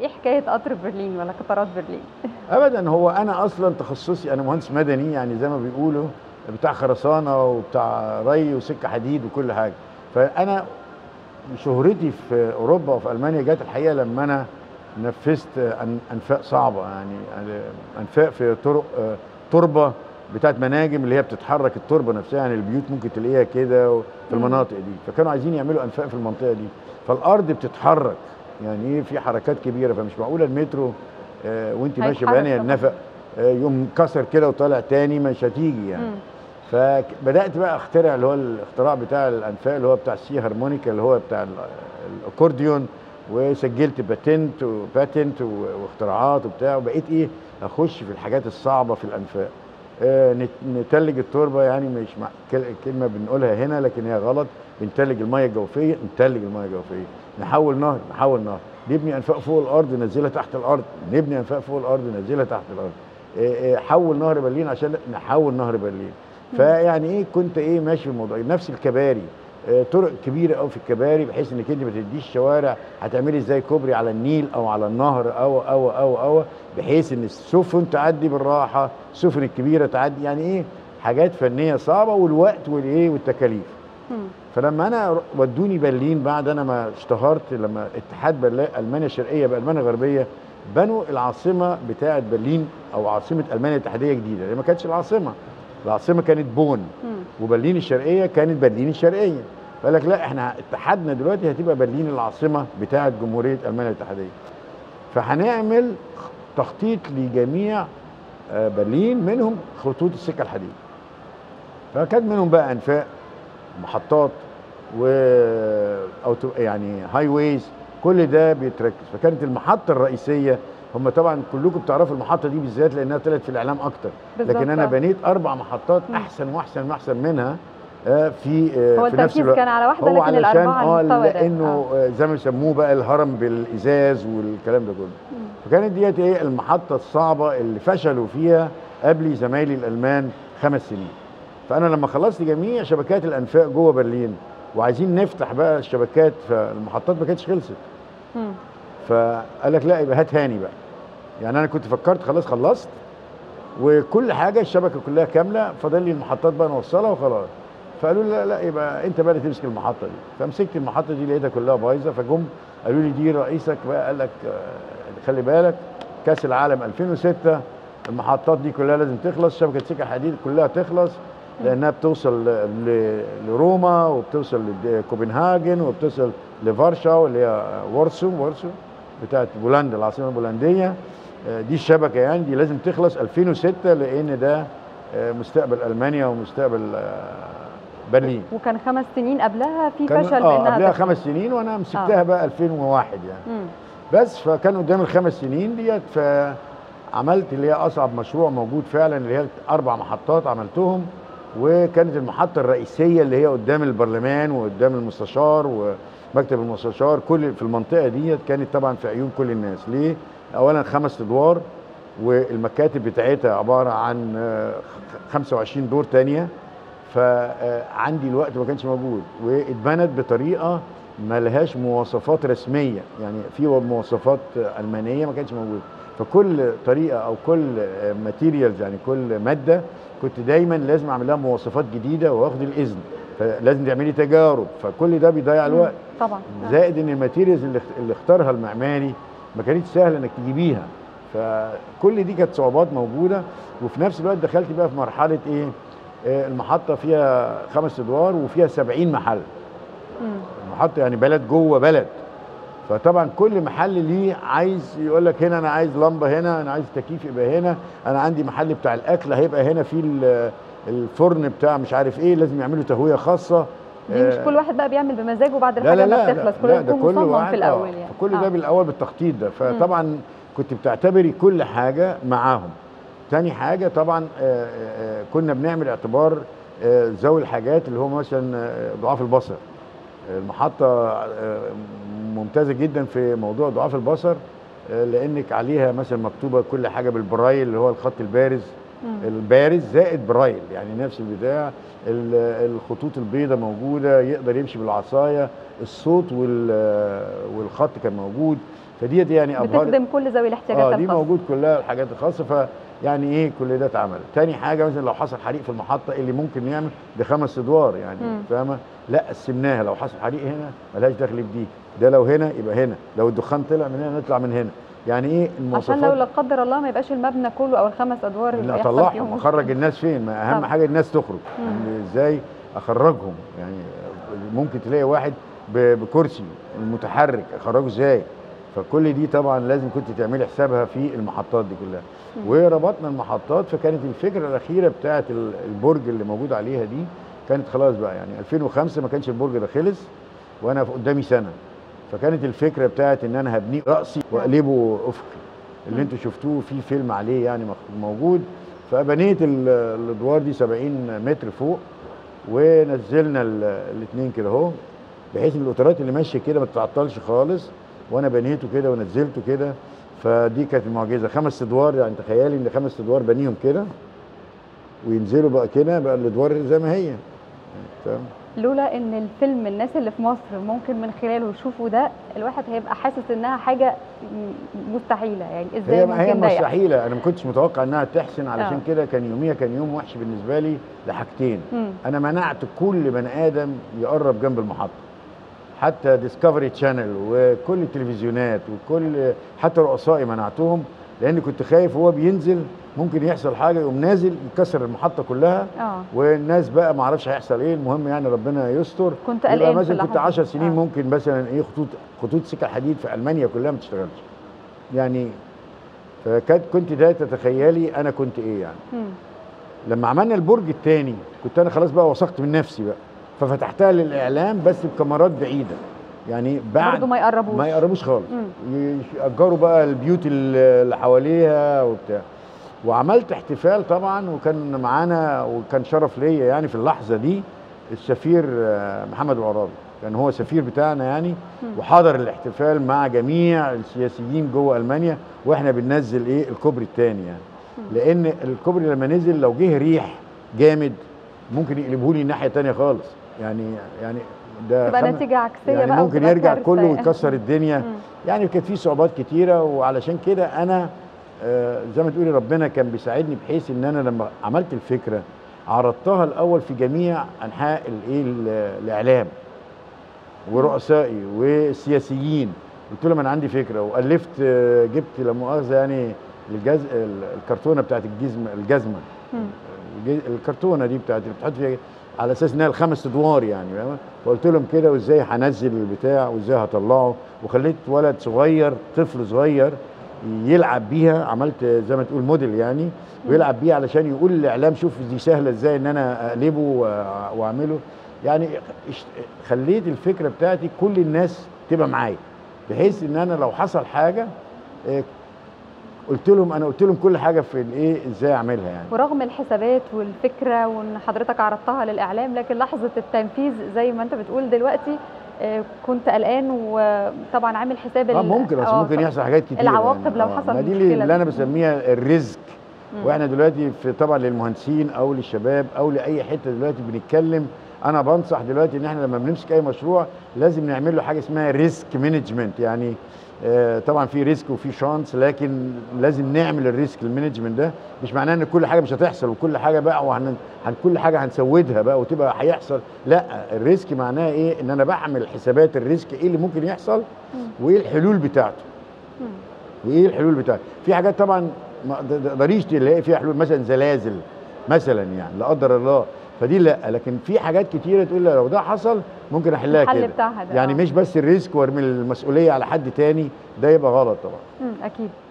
ايه حكايه قطر برلين ولا قطارات برلين؟ ابدا، هو انا اصلا تخصصي انا مهندس مدني، يعني زي ما بيقولوا بتاع خرسانه وبتاع ري وسكه حديد وكل حاجه. فانا شهرتي في اوروبا وفي المانيا جت الحقيقه لما انا نفذت انفاق صعبه، يعني انفاق في طرق تربه بتاعت مناجم اللي هي بتتحرك التربه نفسها، يعني البيوت ممكن تلاقيها كده في المناطق دي، فكانوا عايزين يعملوا انفاق في المنطقه دي، فالارض بتتحرك، يعني ايه في حركات كبيره، فمش معقوله المترو وانت ماشي بانيه النفق يوم كسر كده وطالع تاني، مش هتيجي يعني. فبدات بقى اخترع اللي هو الاختراع بتاع الانفاق اللي هو بتاع السي هارمونيكا اللي هو بتاع الاكورديون، وسجلت باتنت واختراعات وبتاع، وبقيت ايه اخش في الحاجات الصعبه في الانفاق. نتلج التربه، يعني مش كلمه بنقولها هنا لكن هي غلط، بنتلج الميه الجوفيه، نحول نهر، نبني انفاق فوق الارض ننزلها تحت الارض، حول نهر برلين عشان نحول نهر برلين. فيعني ايه كنت ايه ماشي في الموضوع. نفس الكباري، طرق كبيره قوي في الكباري بحيث انك انت ما تديش شوارع، هتعملي ازاي كوبري على النيل او على النهر او او او او بحيث ان السفن تعدي بالراحه، السفن الكبيره تعدي، يعني ايه حاجات فنيه صعبه والوقت والايه والتكاليف. فلما انا ودوني برلين بعد انا ما اشتهرت، لما اتحاد المانيا الشرقيه بالمانيا الغربيه بنوا العاصمه بتاعه برلين او عاصمه المانيا الاتحاديه جديده، هي ما كانتش العاصمه، كانت بون وبرلين الشرقيه كانت برلين الشرقيه، فقال لك لا احنا اتحادنا دلوقتي هتبقى برلين العاصمه بتاعه جمهوريه المانيا الاتحاديه، فهنعمل تخطيط لجميع برلين، منهم خطوط السكه الحديد، فكان منهم بقى انفاق، محطات، و او يعني هاي ويز، كل ده بيتركز. فكانت المحطه الرئيسيه، هم طبعا كلكم بتعرفوا المحطه دي بالذات لانها طلعت في الاعلام اكتر، لكن انا بنيت 4 محطات احسن واحسن واحسن منها في نفس الوقت. كان على واحده لكن الاربعه لانه زي ما يسموه بقى الهرم بالازاز والكلام ده كله. فكانت ديت ايه المحطه الصعبه اللي فشلوا فيها قبلي زمايلي الالمان 5 سنين. فانا لما خلصت جميع شبكات الانفاق جوه برلين وعايزين نفتح بقى الشبكات، فالمحطات ما كانتش خلصت. فقال لك لا يبقى هات هاني بقى، يعني انا كنت فكرت خلاص خلصت وكل حاجه، الشبكه كلها كامله، فاضل لي المحطات بقى نوصلها وخلاص. فقالوا لي لا لا يبقى انت بقى اللي تمسك المحطه دي. فمسكت المحطه دي لقيتها كلها بايظه، فجم قالوا لي دي رئيسك بقى، قال لك خلي بالك كاس العالم 2006 المحطات دي كلها لازم تخلص، شبكه سكه حديد كلها تخلص لانها بتوصل لروما وبتوصل لكوبنهاجن وبتوصل لفارشاو اللي هي وارسو بتاعت بولندا، العاصمه البولنديه. دي الشبكه يعني دي لازم تخلص 2006 لان ده مستقبل المانيا ومستقبل برلين. وكان 5 سنين قبلها في فشل منها، قبلها 5 سنين وانا مسكتها بقى 2001 يعني. بس فكان قدام ال5 سنين ديت، فعملت اللي هي اصعب مشروع موجود فعلا اللي هي 4 محطات عملتهم، وكانت المحطه الرئيسيه اللي هي قدام البرلمان وقدام المستشار ومكتب المستشار، كل في المنطقه ديت كانت طبعا في عيون كل الناس. ليه؟ اولا 5 ادوار والمكاتب بتاعتها عباره عن 25 دور ثانيه، فعندي الوقت ما كانش موجود، واتبنت بطريقه ما لهاش مواصفات رسميه، يعني في مواصفات المانيه ما كانتش موجوده، فكل طريقه او كل ماتيريالز يعني كل ماده كنت دايما لازم اعمل لها مواصفات جديده واخد الاذن، فلازم تعملي تجارب، فكل ده بيضيع الوقت طبعا، زائد ان الماتيريالز اللي اختارها المعماري ما كانتش سهله انك تجيبيها، فكل دي كانت صعوبات موجوده. وفي نفس الوقت دخلت بقى في مرحله ايه المحطه فيها 5 ادوار وفيها 70 محل. المحطه يعني بلد جوه بلد، فطبعا كل محل ليه عايز يقول لك هنا انا عايز لمبه، هنا انا عايز تكييف يبقى هنا، انا عندي محل بتاع الاكل هيبقى هنا في الفرن بتاع مش عارف ايه، لازم يعملوا تهويه خاصه. دي مش كل واحد بقى بيعمل بمزاجه بعد الحاجه ما بتخلص، كله بيكون مصمم في الاول يعني. كل ده بالاول بالتخطيط ده، فطبعا كنت بتعتبري كل حاجه معاهم. تاني حاجه طبعا كنا بنعمل اعتبار ذوي الحاجات اللي هو مثلا ضعاف البصر. المحطه ممتازه جدا في موضوع ضعاف البصر لانك عليها مثلا مكتوبه كل حاجه بالبرايل اللي هو الخط البارز، البارز زائد برايل، يعني نفس البتاع، الخطوط البيضاء موجوده، يقدر يمشي بالعصايه، الصوت والخط كان موجود، فديت يعني ابهرت، بتخدم كل ذوي الاحتياجات الخاصه. دي موجود كلها الحاجات الخاصه، فيعني ايه كل ده اتعمل. تاني حاجه مثلا لو حصل حريق في المحطه اللي ممكن يعمل بخمس ادوار يعني فاهمه، لا قسمناها، لو حصل حريق هنا ملهاش دخل بدي، ده لو هنا يبقى هنا، لو الدخان طلع من هنا نطلع من هنا، يعني ايه المواصفات عشان لو لا قدر الله ما يبقاش المبنى كله او الخمس ادوار اللي بيحصل فيهم. اطلعهم اخرج الناس فين؟ ما اهم حاجه الناس تخرج، يعني ازاي اخرجهم؟ يعني ممكن تلاقي واحد بكرسي متحرك، اخرجه ازاي؟ فكل دي طبعا لازم كنت تعملي حسابها في المحطات دي كلها. وربطنا المحطات، فكانت الفكره الاخيره بتاعه البرج اللي موجود عليها دي كانت خلاص بقى، يعني 2005 ما كانش البرج ده خلص وانا قدامي سنه، فكانت الفكره بتاعت ان انا هبنيه راسي واقلبه افقي، اللي انتوا شفتوه في فيلم عليه يعني موجود. فبنيت الادوار دي 70 متر فوق، ونزلنا الاثنين كده اهو، بحيث ان القطارات اللي ماشيه كده ما تتعطلش خالص، وانا بنيته كده ونزلته كده، فدي كانت المعجزه. 5 ادوار، يعني تخيلي ان 5 ادوار بنيهم كده وينزلوا بقى كده، بقى الادوار زي ما هي. تمام. لولا ان الفيلم الناس اللي في مصر ممكن من خلاله يشوفوا ده، الواحد هيبقى حاسس انها حاجه مستحيله، يعني ازاي ممكن ده هي مستحيله يعني. انا ما كنتش متوقع انها تحسن، علشان كده كان يوميها كان يوم وحش بالنسبه لي لحاجتين. انا منعت كل بني ادم يقرب جنب المحطه، حتى ديسكفري تشانل وكل التلفزيونات وكل حتى رؤسائي منعتهم، لان كنت خايف هو بينزل ممكن يحصل حاجه، يقوم نازل يكسر المحطه كلها. والناس بقى ما اعرفش هيحصل ايه، المهم يعني ربنا يستر. كنت قلقان مثلا، كنت 10 سنين ممكن مثلا ايه خطوط سكه حديد في المانيا كلها ما تشتغلش يعني. كنت ده تتخيلي انا كنت ايه يعني. لما عملنا البرج الثاني كنت انا خلاص بقى وثقت من نفسي بقى، ففتحتها للاعلام بس بكاميرات بعيده، يعني بعد ما يقربوش خالص، يأجروا بقى البيوت اللي حواليها وبتاع. وعملت احتفال طبعا، وكان معانا وكان شرف ليا يعني في اللحظه دي السفير محمد العرابي، كان هو سفير بتاعنا يعني، وحضر الاحتفال مع جميع السياسيين جوه المانيا، واحنا بننزل ايه الكوبري الثاني يعني. لان الكوبري لما نزل لو جه ريح جامد ممكن يقلبه لي الناحيه الثانيه خالص يعني ده تبقى نتيجه عكسيه يعني، بقى ممكن يرجع كله ويكسر الدنيا. يعني كانت في صعوبات كتيره، وعلشان كده انا زي ما تقولي ربنا كان بيساعدني، بحيث ان انا لما عملت الفكره عرضتها الاول في جميع انحاء الاعلام ورؤسائي والسياسيين، قلت لهم انا عندي فكره، والفت جبت لا مؤاخذه يعني الكرتونه بتاعت الجزمه الكرتونه دي بتاعت اللي بتحط فيها على اساس انها ال5 ادوار يعني، فقلت لهم كده وازاي هنزل البتاع وازاي هطلعه، وخليت ولد صغير طفل صغير يلعب بيها، عملت زي ما تقول موديل يعني ويلعب بيها علشان يقول للاعلام شوف دي سهله ازاي ان انا اقلبه واعمله يعني. خليت الفكره بتاعتي كل الناس تبقى معايا، بحيث ان انا لو حصل حاجه قلت لهم كل حاجه في الايه ازاي اعملها يعني. ورغم الحسابات والفكره وان حضرتك عرضتها للاعلام، لكن لحظه التنفيذ زي ما انت بتقول دلوقتي كنت قلقان، وطبعا عامل حساب ممكن يحصل حاجات كتير، العواقب لو حصل مشكله. دي اللي انا بسميها الرزق. واحنا دلوقتي في طبعا للمهندسين او للشباب او لاي حته دلوقتي بنتكلم، انا بنصح دلوقتي ان احنا لما بنمسك اي مشروع لازم نعمل له حاجه اسمها ريسك مانجمنت يعني. طبعا في ريسك وفي شانس، لكن لازم نعمل الريسك المانجمنت ده، مش معناه ان كل حاجه مش هتحصل وكل حاجه بقى كل حاجه هنسودها بقى وتبقى هيحصل، لا. الريسك معناه ايه؟ ان انا بعمل حسابات الريسك ايه اللي ممكن يحصل وايه الحلول بتاعته. في حاجات طبعا ما تقدريش تلاقي فيها حلول، مثلا زلازل مثلا يعني لا قدر الله، فدي لا. لكن في حاجات كتيره تقول لو ده حصل ممكن احلها كده يعني، مش بس الريسك وارمي المسؤوليه على حد تاني، ده يبقى غلط طبعا. اكيد.